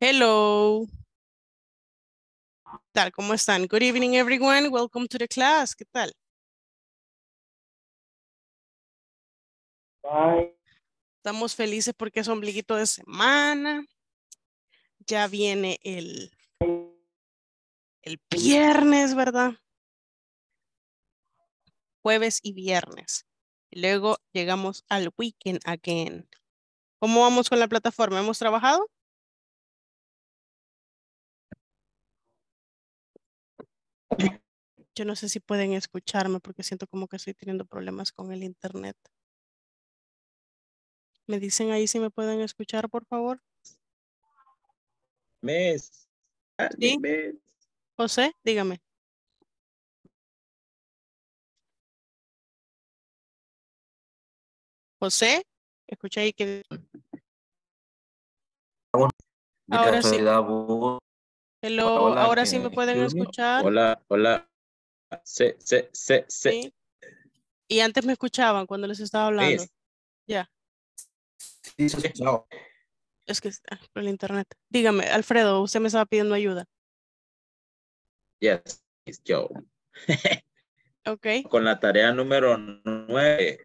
Hello. ¿Qué tal? ¿Cómo están? Good evening, everyone. Welcome to the class. ¿Qué tal? Bye. Estamos felices porque es ombliguito de semana. Ya viene el viernes, ¿verdad? Jueves y viernes. Y luego llegamos al weekend again. ¿Cómo vamos con la plataforma? ¿Hemos trabajado? Yo no sé si pueden escucharme porque siento como que estoy teniendo problemas con el internet. Me dicen ahí si me pueden escuchar, por favor. Mes. ¿Sí? José, dígame. José, escuché ahí que... Ahora sí. Hello, hola, ahora sí me pueden escuchar. Hola, hola. Sí. Y antes me escuchaban cuando les estaba hablando. Ya. Sí, sí, no. Es que está por el internet. Dígame, Alfredo, usted me estaba pidiendo ayuda. Yes, it's Joe. Okay. Con la tarea número 9,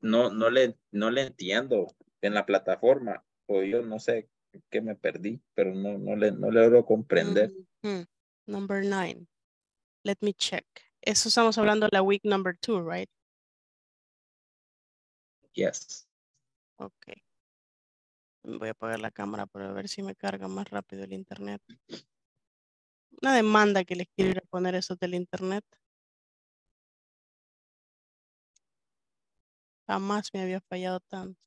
no le entiendo en la plataforma. O yo no sé. Que me perdí, pero no le logro comprender. Number 9. Let me check. Eso estamos hablando de la week number 2, right? Yes. Ok. Voy a apagar la cámara para ver si me carga más rápido el internet. Una demanda que les quiero poner eso del internet. Jamás me había fallado tanto.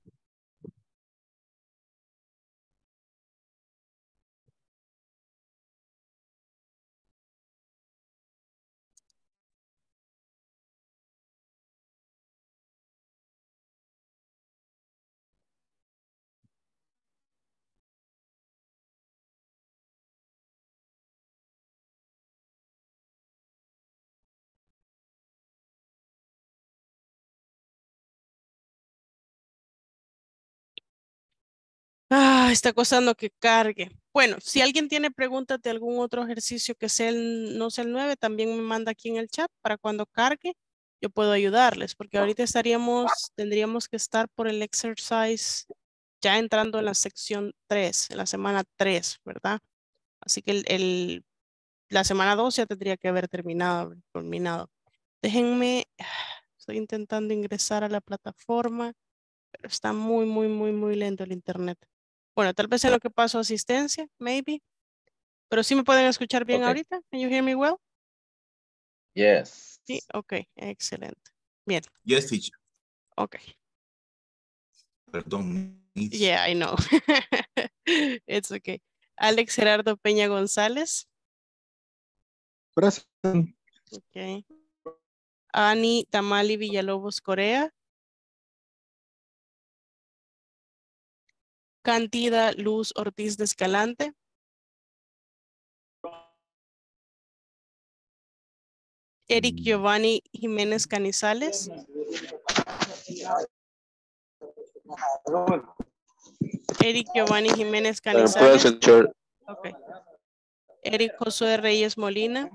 Está costando que cargue. Bueno, si alguien tiene preguntas de algún otro ejercicio que sea no sea el 9, también me manda aquí en el chat para cuando cargue, yo puedo ayudarles, porque ahorita tendríamos que estar por el exercise ya entrando en la sección 3, en la semana 3, ¿verdad? Así que la semana 2 ya tendría que haber terminado. Déjenme, estoy intentando ingresar a la plataforma, pero está muy lento el internet. Bueno, tal vez sea lo que pasó asistencia, maybe. Pero sí me pueden escuchar bien ahorita. Can you hear me well? Yes. Sí, ok, excelente. Bien. Yes, teacher. Ok. Perdón. Yeah, I know. It's okay. Alex Gerardo Peña González. Present. Ok. Ani Tamali Villalobos Corea. Candida Luz Ortiz de Escalante. Eric Giovanni Jiménez Canizales. Eric Giovanni Jiménez Canizales. Okay. Eric Josué Reyes Molina.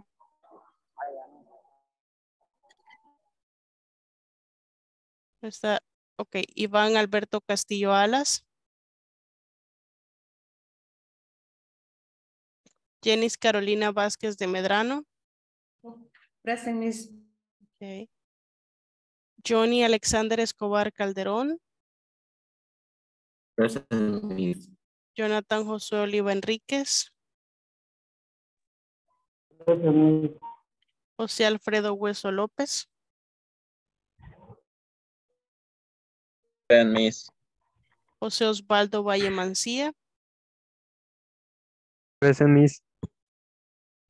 Está, ok. Iván Alberto Castillo Alas. Jenis Carolina Vázquez de Medrano. Present, Miss. Okay. Johnny Alexander Escobar Calderón. Present, Miss. Jonathan José Oliva Enríquez. Present, Miss. José Alfredo Hueso López. Present, Miss. José Osvaldo Valle Mancía. Present, Miss.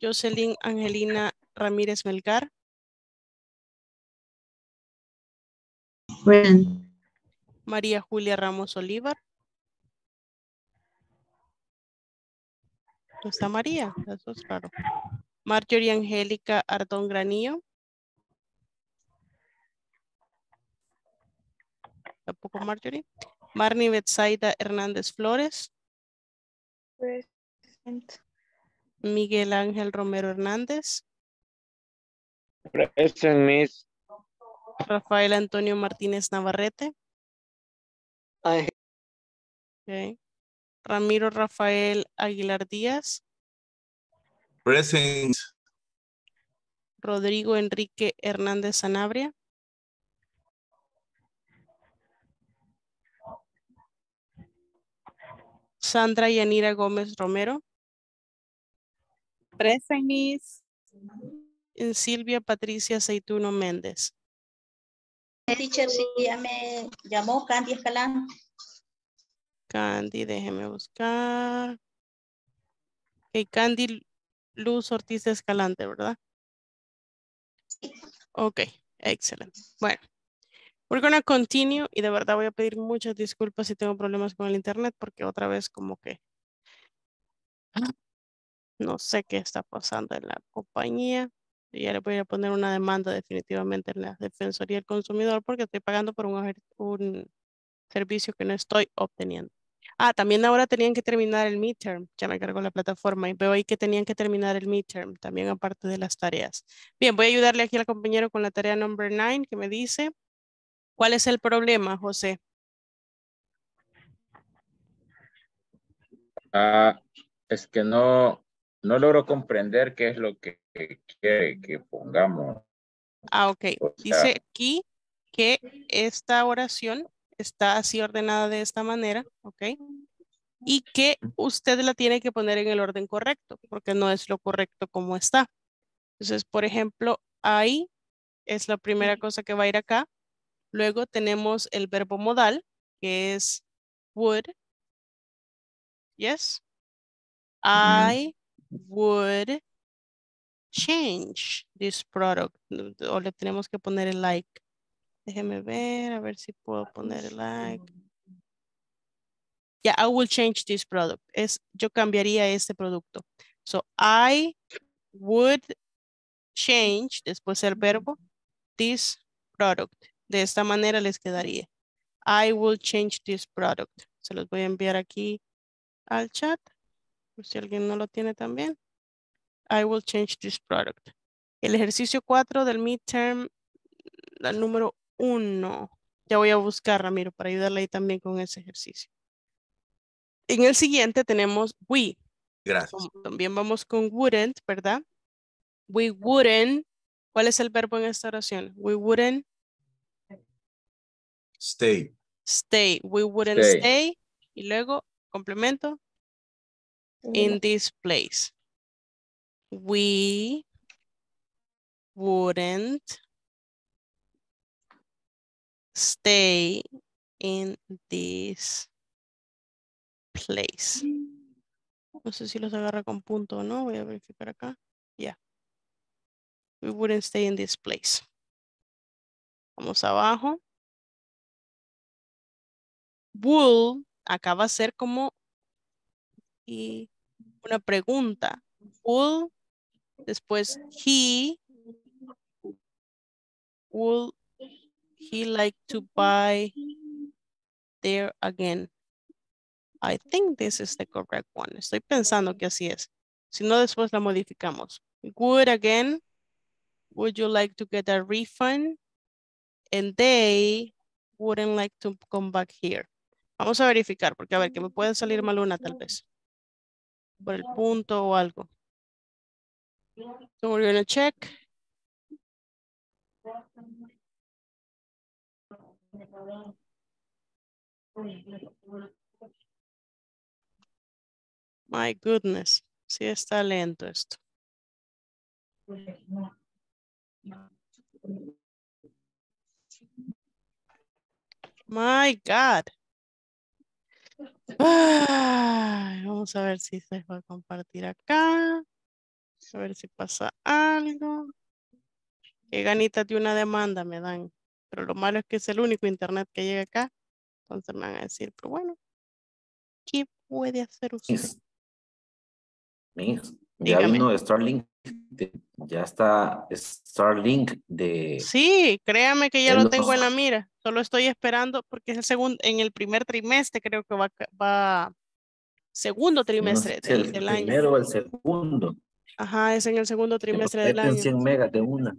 Jocelyn Angelina Ramírez Melgar. Present. María Julia Ramos Olivar. ¿No está María? Eso es raro. Marjorie Angélica Ardón Granillo. Tampoco Marjorie. Marnie Betsaida Hernández Flores. Present. Present. Miguel Ángel Romero Hernández. Present, Miss. Rafael Antonio Martínez Navarrete. Okay. Ramiro Rafael Aguilar Díaz. Present. Rodrigo Enrique Hernández Sanabria. Sandra Yanira Gómez Romero. Present, Miss. Silvia Patricia Aceituno Méndez. Teacher, sí, ya me llamó Candy Escalán. Candy, déjeme buscar. Okay, Candy Luz Ortiz Escalante, ¿verdad? Sí. Ok, excelente. Bueno, we're gonna continue y de verdad voy a pedir muchas disculpas si tengo problemas con el internet porque otra vez como que no sé qué está pasando en la compañía. Ya le voy a poner una demanda definitivamente en la Defensoría del Consumidor porque estoy pagando por un servicio que no estoy obteniendo. Ah, también ahora tenían que terminar el midterm. Ya me cargó la plataforma y veo ahí que tenían que terminar el midterm también aparte de las tareas. Bien, voy a ayudarle aquí al compañero con la tarea number 9 que me dice, ¿cuál es el problema, José? Es que no logro comprender qué es lo que quiere que pongamos. Ah, ok. O sea, dice aquí que esta oración está así ordenada de esta manera, ok, y que usted la tiene que poner en el orden correcto, porque no es lo correcto como está. Entonces, por ejemplo, ahí es la primera cosa que va a ir acá. Luego tenemos el verbo modal, que es would. Yes. I would change this product. O le tenemos que poner el like. Déjeme ver, a ver si puedo poner el like. Yeah, I will change this product. Es, yo cambiaría este producto. So, I would change, después el verbo, this product. De esta manera les quedaría. I will change this product. Se los voy a enviar aquí al chat. Si alguien no lo tiene también. I will change this product. El ejercicio 4 del midterm, el número 1. Ya voy a buscar, Ramiro, para ayudarle ahí también con ese ejercicio. En el siguiente tenemos we. Gracias. También vamos con wouldn't, ¿verdad? We wouldn't. ¿Cuál es el verbo en esta oración? We wouldn't. Stay. Stay. We wouldn't stay. Y luego, complemento. In this place. We wouldn't stay in this place. No sé si los agarra con punto o no. Voy a verificar acá. Yeah. We wouldn't stay in this place. Vamos abajo. Would acá va a ser como y una pregunta. Would, después he. Would he like to buy there again? I think this is the correct one. Estoy pensando que así es. Si no, después la modificamos. Would again. Would you like to get a refund? And they wouldn't like to come back here. Vamos a verificar porque a ver que me puede salir mal una tal vez. Por el punto o algo. So we're going to check. My goodness. Sí está lento esto. My God. Ay, vamos a ver si se va a compartir acá. A ver si pasa algo. Qué ganitas de una demanda me dan. Pero lo malo es que es el único internet que llega acá. Entonces me van a decir, pero bueno, ¿qué puede hacer usted? Ya vino de Starlink. Ya está Starlink de... Sí, créame que ya lo tengo en la mira. Solo estoy esperando porque es el segundo, en el primer trimestre creo que va segundo trimestre del año. El primero o el segundo. Ajá, es en el segundo trimestre del año. 100 megas de una.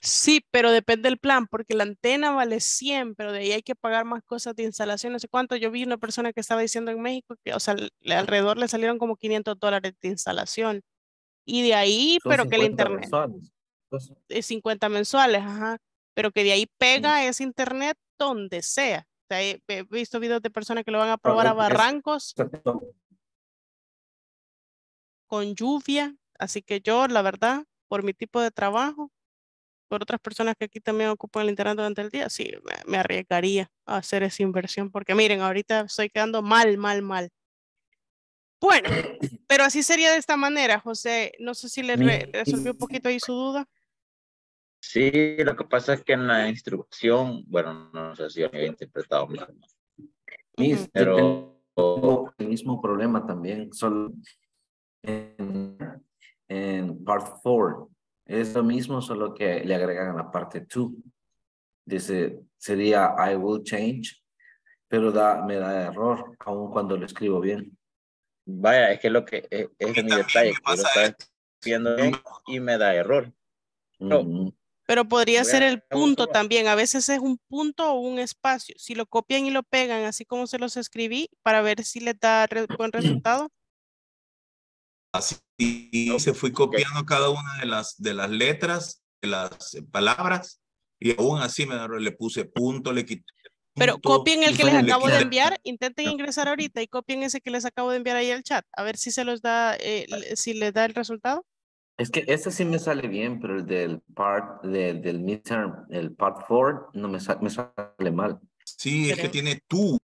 Sí, pero depende del plan, porque la antena vale 100, pero de ahí hay que pagar más cosas de instalación, no sé cuánto. Yo vi una persona que estaba diciendo en México que, o sea, alrededor le salieron como $500 de instalación. Y de ahí, son pero que el internet. Mensuales. Entonces, 50 mensuales, ajá. Pero que de ahí pega ese internet donde sea. O sea, he visto videos de personas que lo van a probar a barrancos. Con lluvia. Así que yo, la verdad, por mi tipo de trabajo, por otras personas que aquí también ocupan el internet durante el día, sí, me arriesgaría a hacer esa inversión. Porque miren, ahorita estoy quedando mal. Bueno, pero así sería de esta manera, José. No sé si le resolvió un poquito ahí su duda. Sí, lo que pasa es que en la instrucción, bueno, no sé si yo había interpretado mal. Pero tengo el mismo problema también, solo en part 4. Es lo mismo, solo que le agregan la parte 2. Dice, sería I will change, pero me da error, aun cuando lo escribo bien. Vaya, es que lo que es mi detalle, que lo está escribiendo bien y me da error. No. Pero podría ser el punto también. A veces es un punto o un espacio. Si lo copian y lo pegan, así como se los escribí, para ver si les da buen resultado. Así se fue copiando cada una de las letras, de las palabras, y aún así le puse punto, le quité. Pero copien el que les acabo de enviar, intenten ingresar ahorita y copien ese que les acabo de enviar ahí al chat, a ver si se los da, si les da el resultado. Es que este sí me sale bien, pero el del part, del midterm, el part 4, no me sale mal. Sí, es que tiene tú,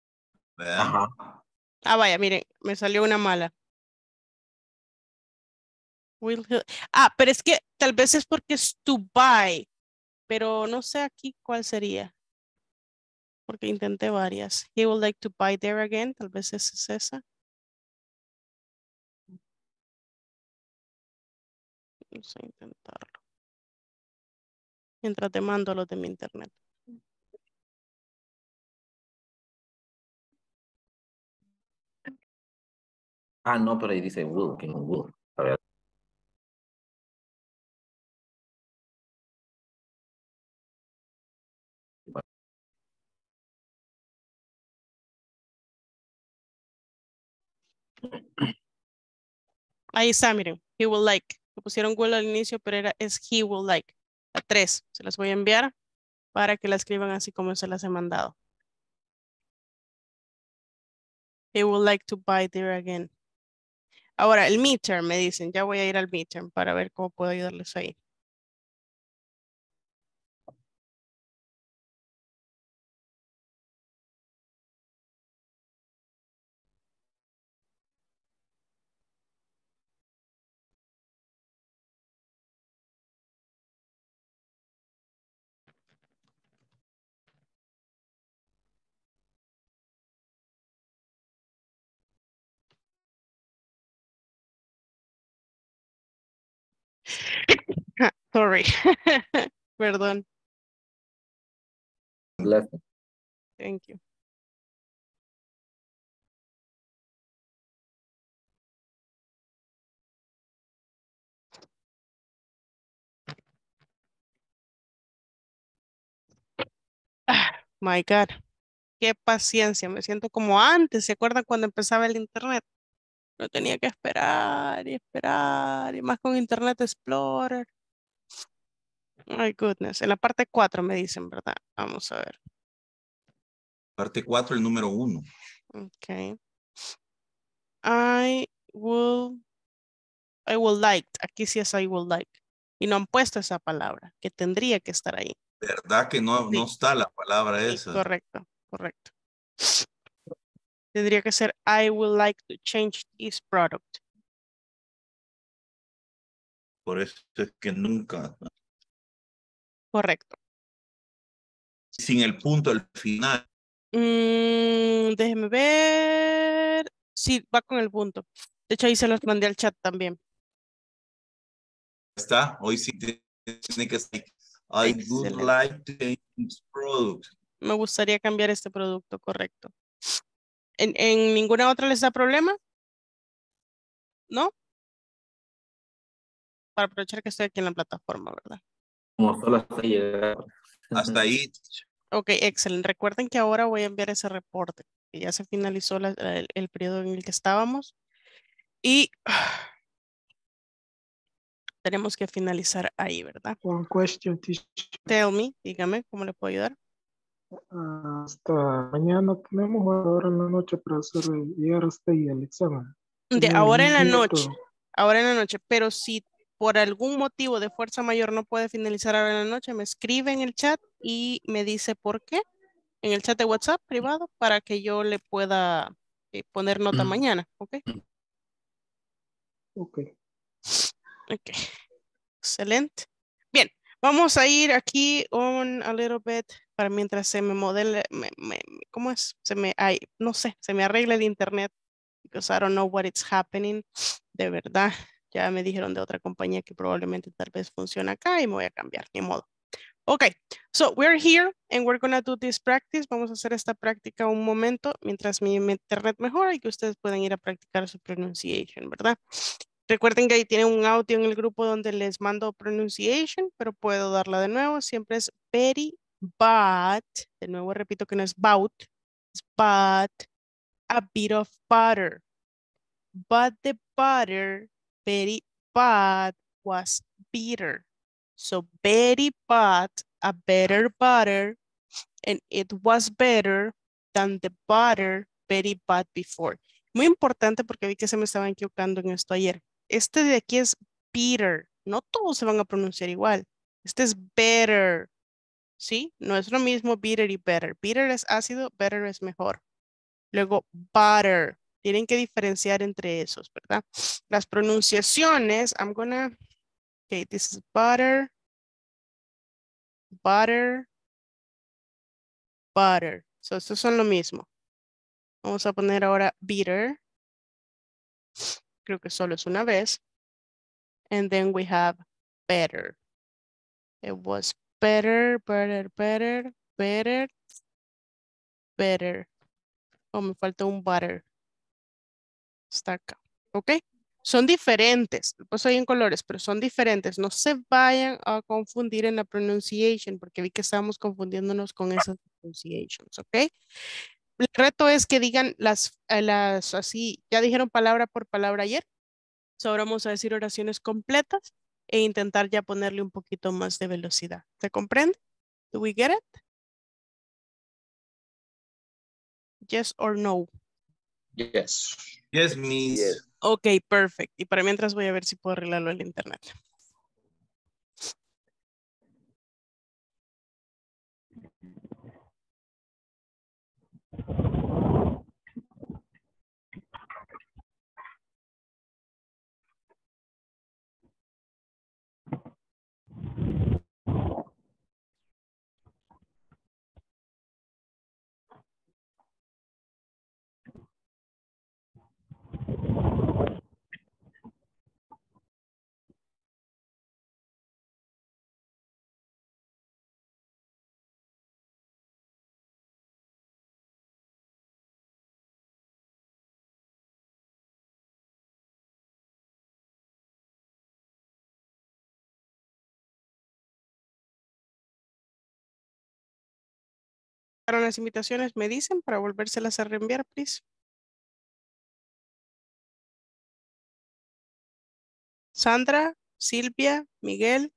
¿verdad? Ajá. Ah, vaya, miren, me salió una mala. Ah, pero es que tal vez es porque es to buy, pero no sé aquí cuál sería. Porque intenté varias. He would like to buy there again, tal vez esa es esa. Vamos a intentarlo. Mientras te mando los de mi internet. Ah, no, pero ahí dice will, que no will. A ver. Ahí está, miren. He will like. Me pusieron will al inicio, pero es he will like. A 3. Se las voy a enviar para que la escriban así como se las he mandado. He will like to buy there again. Ahora, el midterm me dicen. Ya voy a ir al midterm para ver cómo puedo ayudarles ahí. Sorry, perdón. Gracias. Thank you. Ah, my God, qué paciencia. Me siento como antes. ¿Se acuerdan cuando empezaba el internet? No tenía que esperar y esperar y más con Internet Explorer. My goodness. En la parte 4 me dicen, ¿verdad? Vamos a ver. Parte 4, el número 1. Ok. I will like. Aquí sí es I will like. Y no han puesto esa palabra, que tendría que estar ahí. ¿Verdad que no, sí. No está la palabra esa? Sí, correcto. Tendría que ser I would like to change this product. Por eso es que nunca. Correcto. Sin el punto al final. Déjeme ver. Sí, va con el punto. De hecho, ahí se los mandé al chat también. Está. Hoy sí tiene que ser. I would like to change this product. Me gustaría cambiar este producto, correcto. ¿En ninguna otra les da problema? ¿No? Para aprovechar que estoy aquí en la plataforma, ¿verdad? Como solo hasta ahí. Hasta ahí. Ok, excelente. Recuerden que ahora voy a enviar ese reporte. Ya se finalizó el periodo en el que estábamos. Y tenemos que finalizar ahí, ¿verdad? One question, teacher. Tell me, dígame, ¿cómo le puedo ayudar? Hasta mañana tenemos ahora en la noche para hacer llegar hasta ahí el examen. De ahora en la noche. Ahora en la noche. Pero si por algún motivo de fuerza mayor no puede finalizar ahora en la noche, me escribe en el chat y me dice por qué. En el chat de WhatsApp privado para que yo le pueda poner nota mañana. ¿Ok? Ok. Ok. Excelente. Bien. Vamos a ir aquí on a little bit para mientras se me modele. ¿Cómo es? No sé. Se me arregla el internet. Because I don't know what it's happening. De verdad. Ya me dijeron de otra compañía que probablemente tal vez funciona acá y me voy a cambiar, ni modo. Ok, so we're here and we're going to do this practice. Vamos a hacer esta práctica un momento mientras mi internet mejora y que ustedes puedan ir a practicar su pronunciation, ¿verdad? Recuerden que ahí tienen un audio en el grupo donde les mando pronunciation, pero puedo darla de nuevo. Siempre es very, but, de nuevo repito que no es bout, es but, a bit of butter. But the butter, very bad, was bitter. So very bad, a better butter, and it was better than the butter, very bad before. Muy importante porque vi que se me estaban equivocando en esto ayer. Este de aquí es bitter. No todos se van a pronunciar igual. Este es better. ¿Sí? No es lo mismo bitter y better. Bitter es ácido, better es mejor. Luego butter. Tienen que diferenciar entre esos, ¿verdad? Las pronunciaciones, I'm gonna... Okay, this is butter, butter, butter. So, estos son lo mismo. Vamos a poner ahora bitter. Creo que solo es una vez. And then we have better. It was better, better, better, better, better. Oh, me falta un butter. Está acá. Ok. Son diferentes, pues hay en colores, pero son diferentes. No se vayan a confundir en la pronunciation, porque vi que estábamos confundiéndonos con esas pronunciations, ¿ok? El reto es que digan las así, ya dijeron palabra por palabra ayer, so ahora vamos a decir oraciones completas e intentar ya ponerle un poquito más de velocidad. ¿Se comprende? Do we get it? Yes or no? Yes. Yes, miss. Yes. Ok, perfecto. Y para mientras voy a ver si puedo arreglarlo en internet. Las invitaciones me dicen para volvérselas a reenviar, please. Sandra, Silvia, Miguel.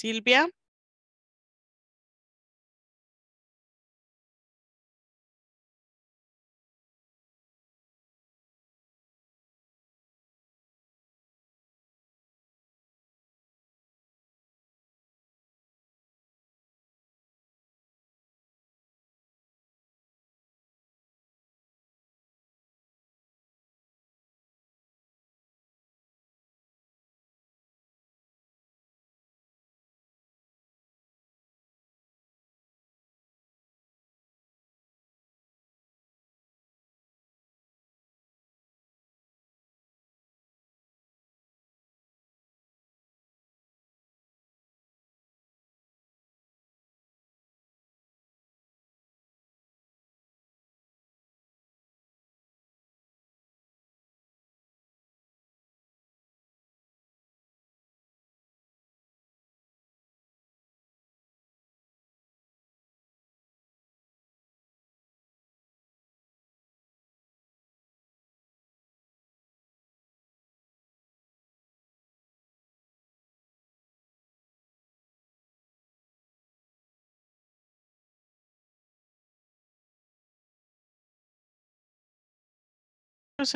Silvia.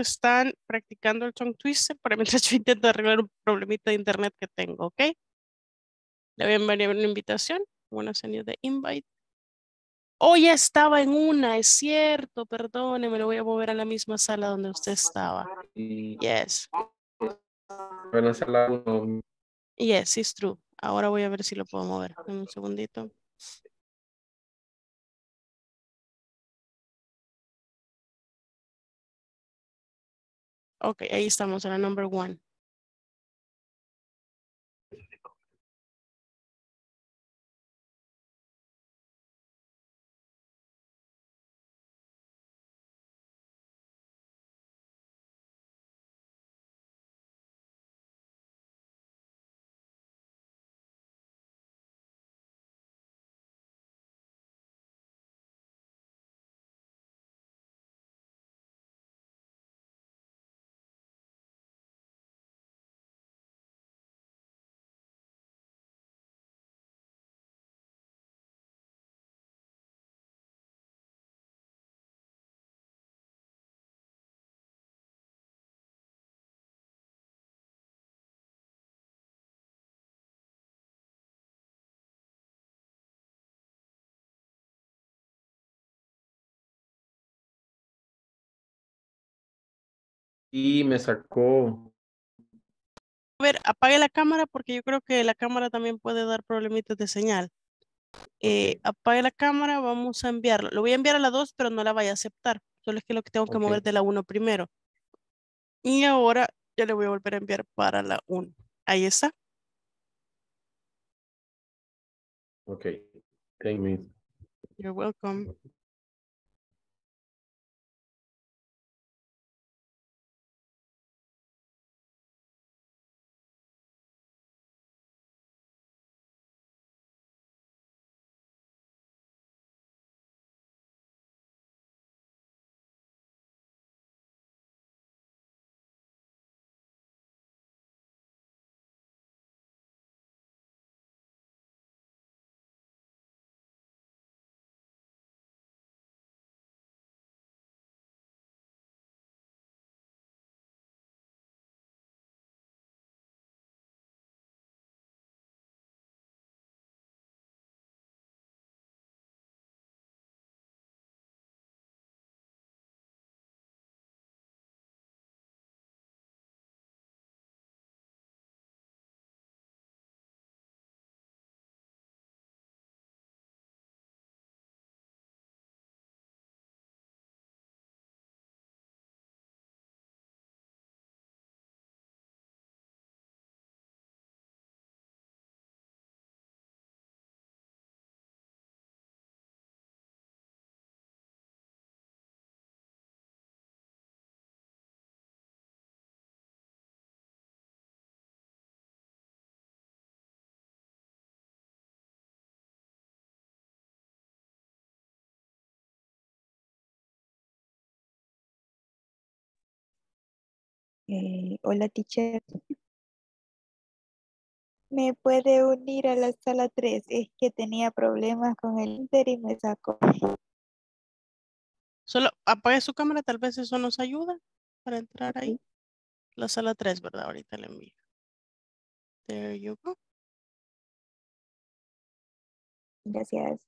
están practicando el tongue twister para mientras yo intento arreglar un problemita de internet que tengo, ¿ok? Le voy a enviar una invitación. Buenas señas de invite. Oh, ya estaba en una, es cierto, perdóneme, lo voy a mover a la misma sala donde usted estaba. Yes. Buena sala 1. Yes, it's true. Ahora voy a ver si lo puedo mover. Dame un segundito. Ok, ahí estamos, en la number 1. Y me sacó. A ver, apague la cámara porque yo creo que la cámara también puede dar problemitas de señal. Apague la cámara, vamos a enviarlo. Lo voy a enviar a la 2, pero no la vaya a aceptar. Solo es que lo que tengo que mover de la 1 primero. Y ahora ya le voy a volver a enviar para la 1. Ahí está. Ok. Thank you. You're welcome. Hola, teacher. ¿Me puede unir a la sala 3? Es que tenía problemas con el Inter y me sacó. Solo apague su cámara, tal vez eso nos ayuda para entrar ahí. La sala 3, ¿verdad? Ahorita le envío. There you go. Gracias.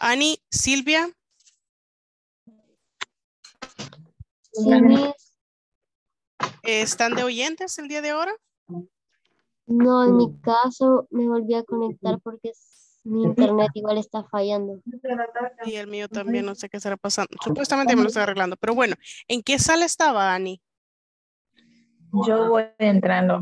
Ani, Silvia. Sí. ¿Están de oyentes el día de ahora? No, en mi caso me volví a conectar porque mi internet igual está fallando. Y el mío también, no sé qué estará pasando. Supuestamente me lo estoy arreglando, pero bueno. ¿En qué sala estaba, Ani? Yo voy entrando.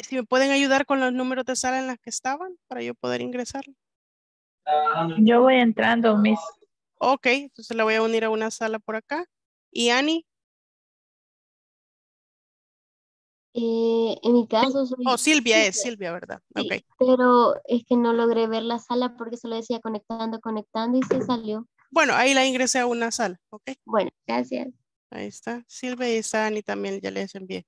Si me pueden ayudar con los números de sala en las que estaban para yo poder ingresar. Yo voy entrando, Miss. Ok, entonces la voy a unir a una sala por acá. ¿Y Ani? En mi caso soy... Oh, Silvia es, Silvia, ¿verdad? Sí, okay. Pero es que no logré ver la sala porque solo decía conectando y se salió. Bueno, ahí la ingresé a una sala, ok. Bueno, gracias. Ahí está, Silvia y está Ani también, ya les envié.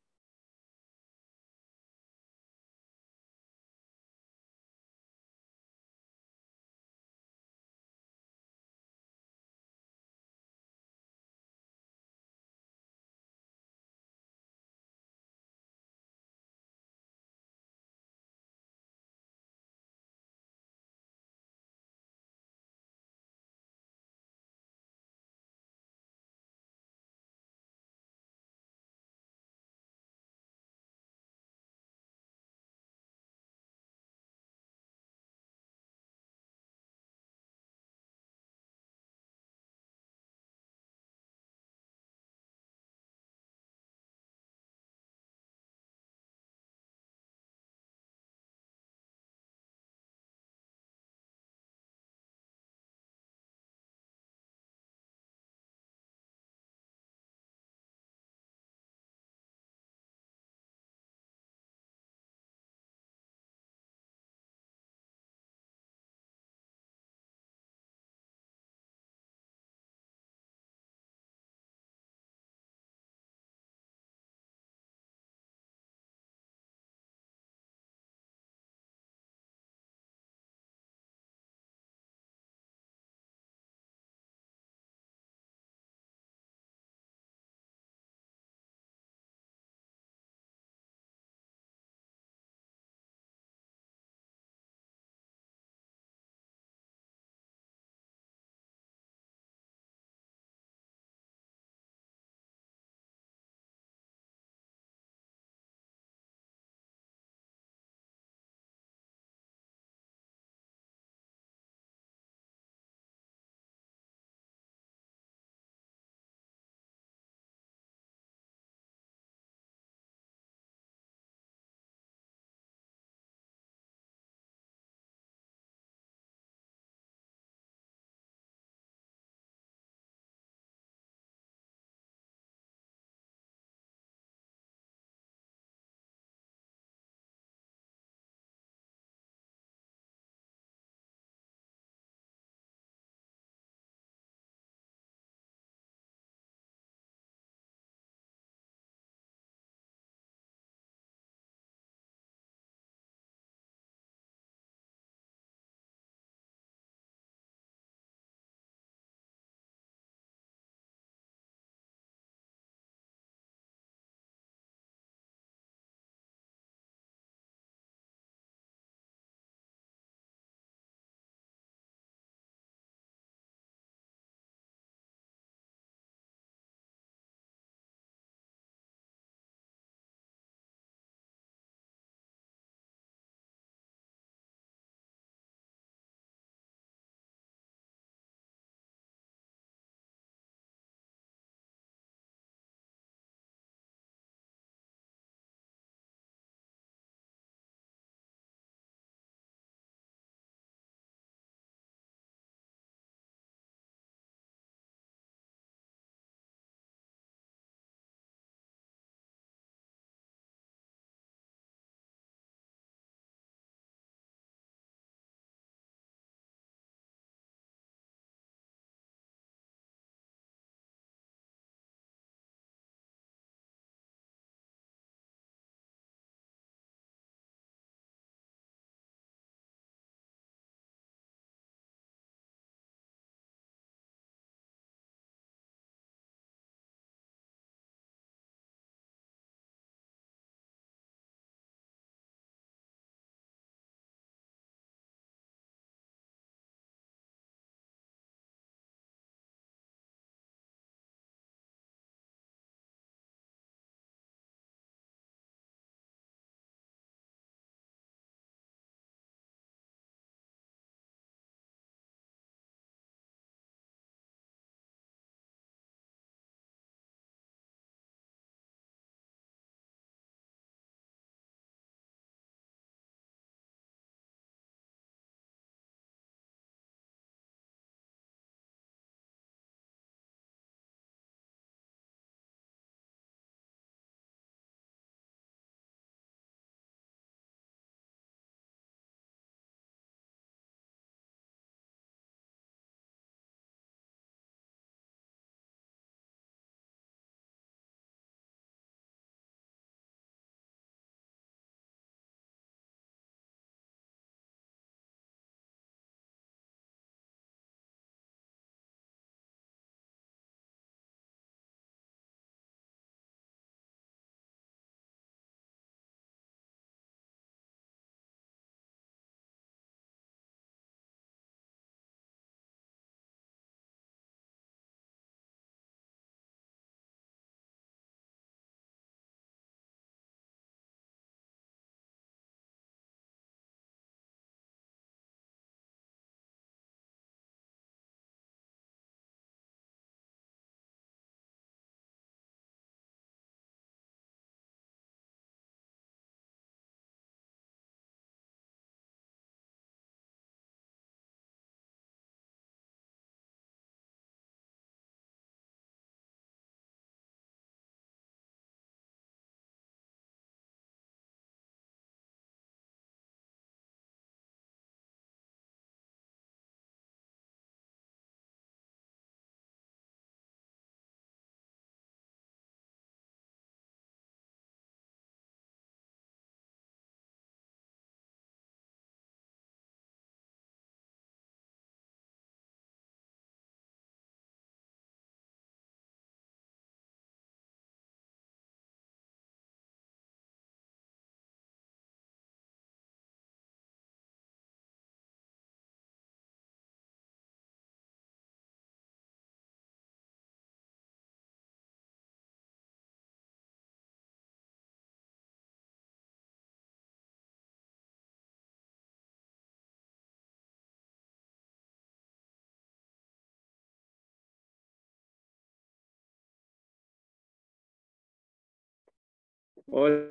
Hola,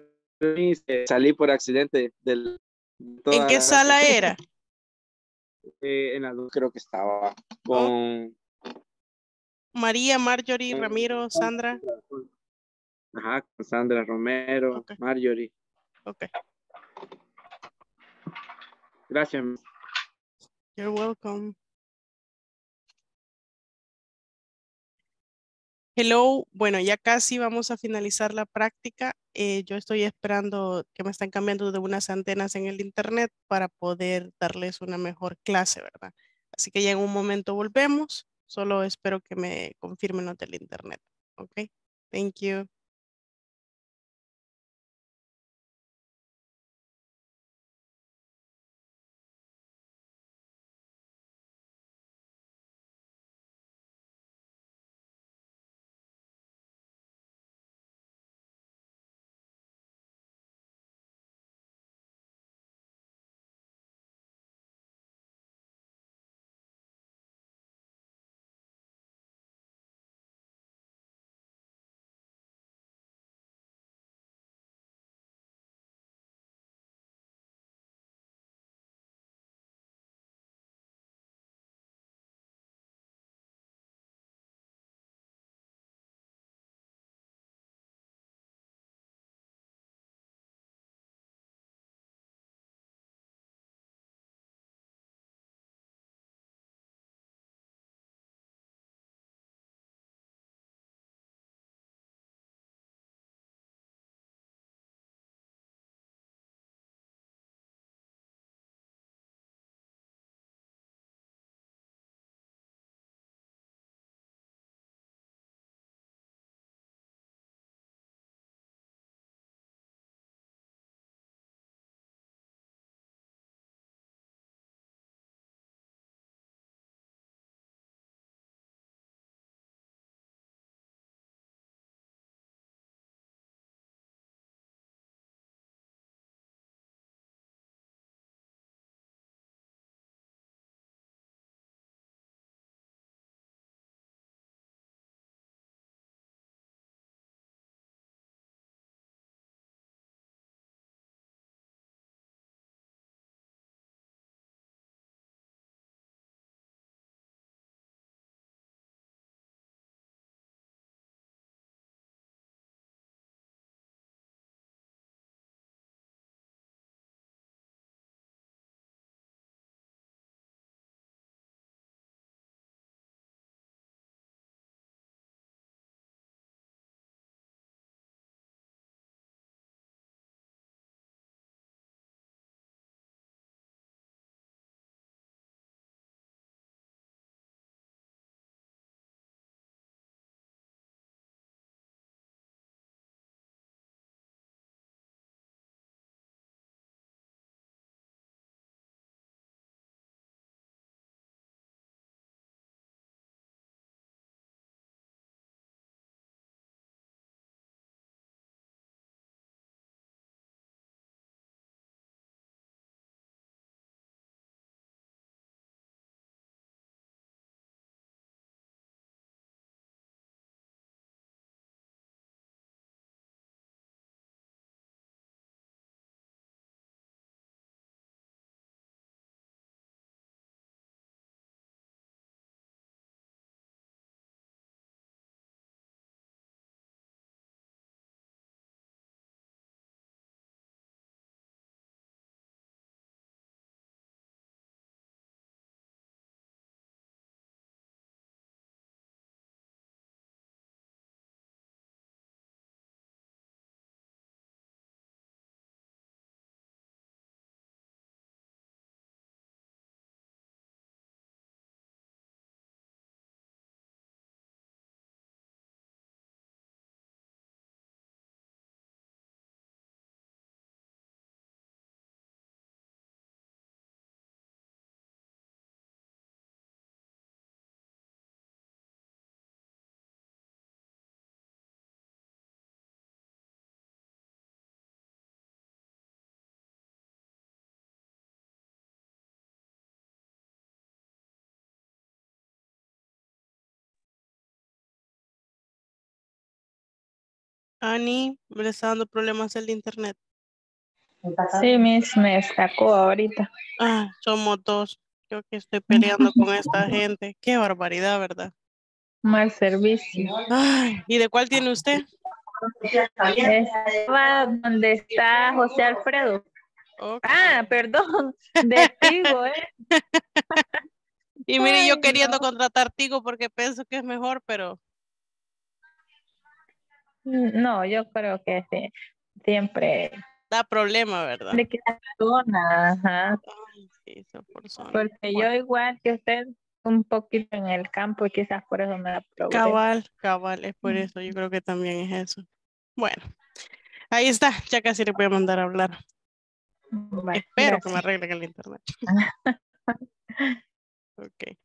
salí por accidente. ¿En qué sala era? En la luz creo que estaba con... María, Marjorie, Ramiro, Sandra. Ajá, con Sandra, Romero, okay. Marjorie. Ok. Gracias. You're welcome. Hello, bueno, ya casi vamos a finalizar la práctica. Yo estoy esperando que me están cambiando de unas antenas en el internet para poder darles una mejor clase, ¿verdad? Así que ya en un momento volvemos. Solo espero que me confirmen los del internet. Ok, thank you. Ani, me está dando problemas el internet. Sí, Miss, me destacó ahorita. Ah, somos dos. Yo que estoy peleando con esta gente. Qué barbaridad, ¿verdad? Mal servicio. Ay, ¿y de cuál tiene usted? Estaba donde está José Alfredo. Okay. Ah, perdón, de Tigo, Y mire, yo queriendo contratar Tigo porque pienso que es mejor, pero... No, yo creo que sí. Siempre... Da problema, ¿verdad? De que la zona, ajá. Ay, sí, porque yo igual que usted, un poquito en el campo y quizás por eso me da problema. Cabal, es por eso. Yo creo que también es eso. Bueno, ahí está. Ya casi le voy a mandar a hablar. Vale, espero gracias. Que me arreglen el internet. Ok.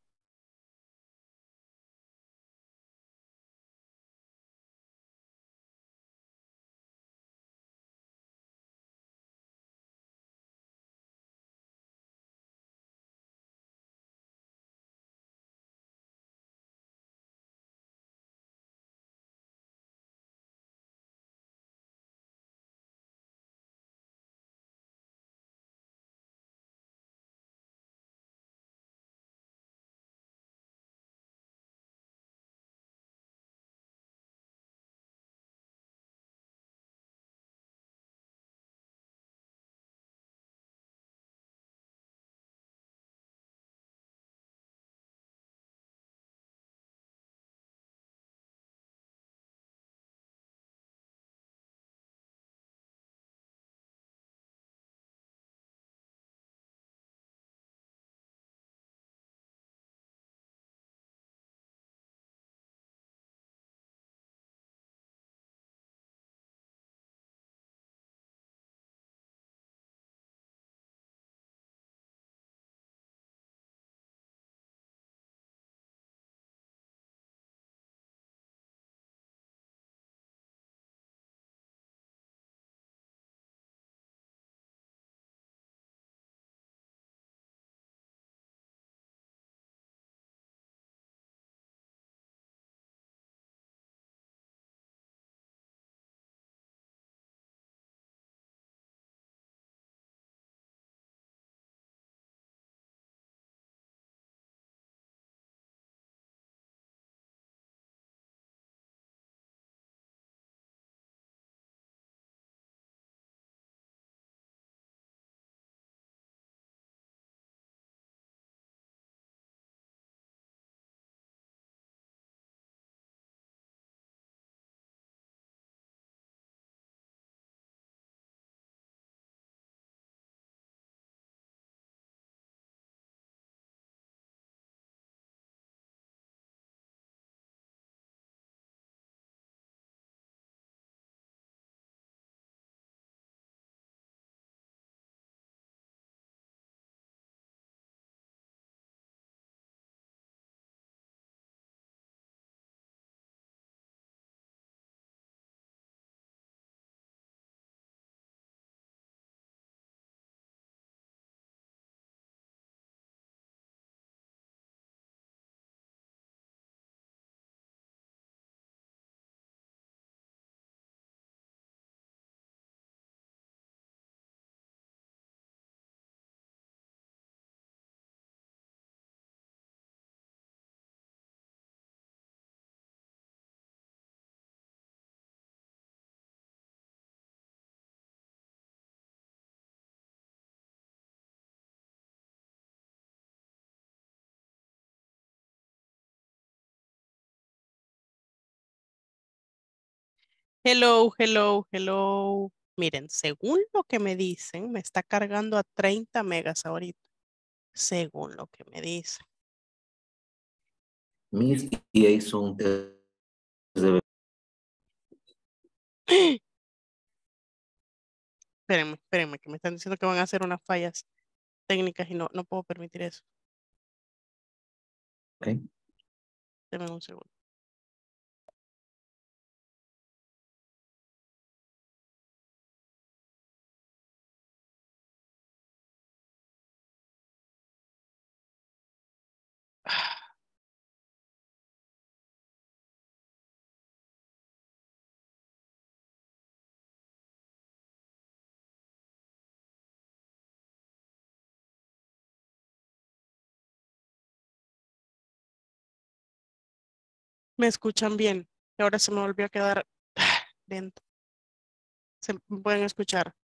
Hello. Miren, según lo que me dicen, me está cargando a 30 megas ahorita. Según lo que me dicen. Mis EA son Espérenme, que me están diciendo que van a hacer unas fallas técnicas y no puedo permitir eso. Ok. Deme un segundo. me escuchan bien. Ahora se me volvió a quedar lento. Se pueden escuchar.